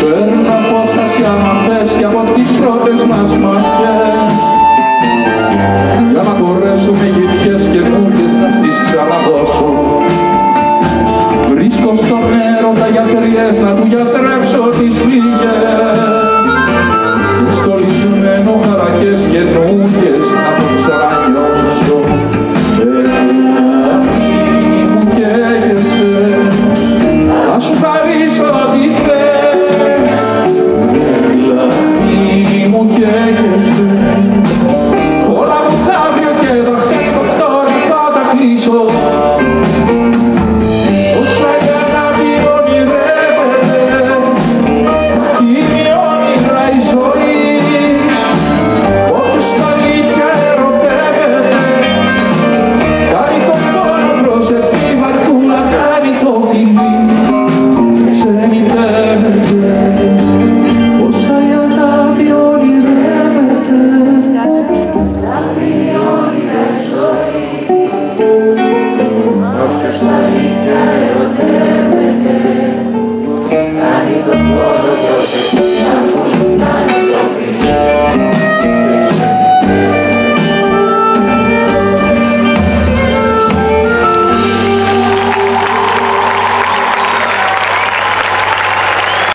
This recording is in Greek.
Φέρνω απόσταση αμαθές κι από τις πρώτες μας μαχές, για να μπορέσουμε γητιές καινούργιες να στις ξαναδώσω. Βρίσκω στον έρωτα γιατριές να του γιατρέψω τις πληγές, στολισμένο χαρακές καινούργιες να το ξανανιώσω. Μου καίγεσαι, θα σου χαρίσω.